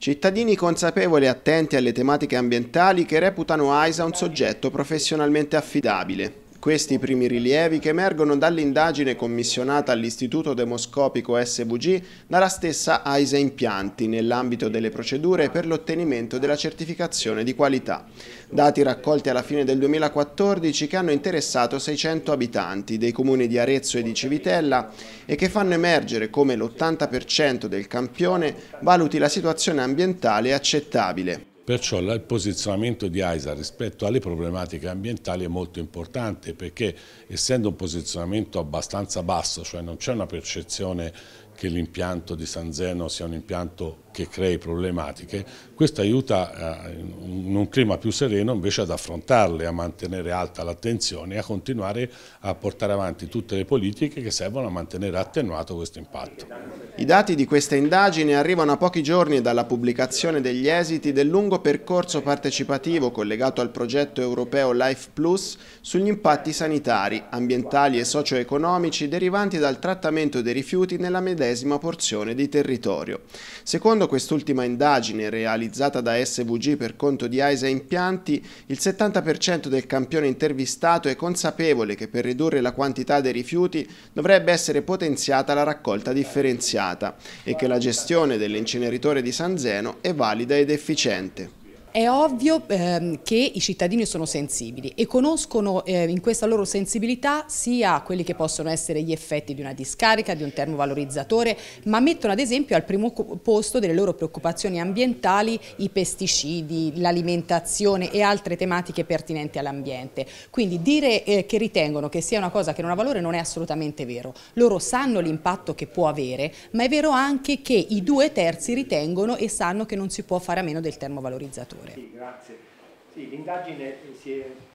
Cittadini consapevoli e attenti alle tematiche ambientali che reputano AISA un soggetto professionalmente affidabile. Questi i primi rilievi che emergono dall'indagine commissionata all'Istituto Demoscopico SVG dalla stessa AISA Impianti nell'ambito delle procedure per l'ottenimento della certificazione di qualità. Dati raccolti alla fine del 2014 che hanno interessato 600 abitanti dei comuni di Arezzo e di Civitella e che fanno emergere come l'80% del campione valuti la situazione ambientale accettabile. Perciò il posizionamento di AISA rispetto alle problematiche ambientali è molto importante perché essendo un posizionamento abbastanza basso, cioè non c'è una percezione che l'impianto di San Zeno sia un impianto che crei problematiche, questo aiuta in un clima più sereno invece ad affrontarle, a mantenere alta l'attenzione e a continuare a portare avanti tutte le politiche che servono a mantenere attenuato questo impatto. I dati di questa indagine arrivano a pochi giorni dalla pubblicazione degli esiti del lungo percorso partecipativo collegato al progetto europeo Life Plus sugli impatti sanitari, ambientali e socio-economici derivanti dal trattamento dei rifiuti nella medesima porzione di territorio. Secondo quest'ultima indagine realizzata da SVG per conto di AISA Impianti, il 70% del campione intervistato è consapevole che per ridurre la quantità dei rifiuti dovrebbe essere potenziata la raccolta differenziata e che la gestione dell'inceneritore di San Zeno è valida ed efficiente. È ovvio che i cittadini sono sensibili e conoscono in questa loro sensibilità sia quelli che possono essere gli effetti di una discarica, di un termovalorizzatore, ma mettono ad esempio al primo posto delle loro preoccupazioni ambientali i pesticidi, l'alimentazione e altre tematiche pertinenti all'ambiente. Quindi dire che ritengono che sia una cosa che non ha valore non è assolutamente vero. Loro sanno l'impatto che può avere, ma è vero anche che i 2/3 ritengono e sanno che non si può fare a meno del termovalorizzatore. Sì, grazie. Sì, l'indagine si è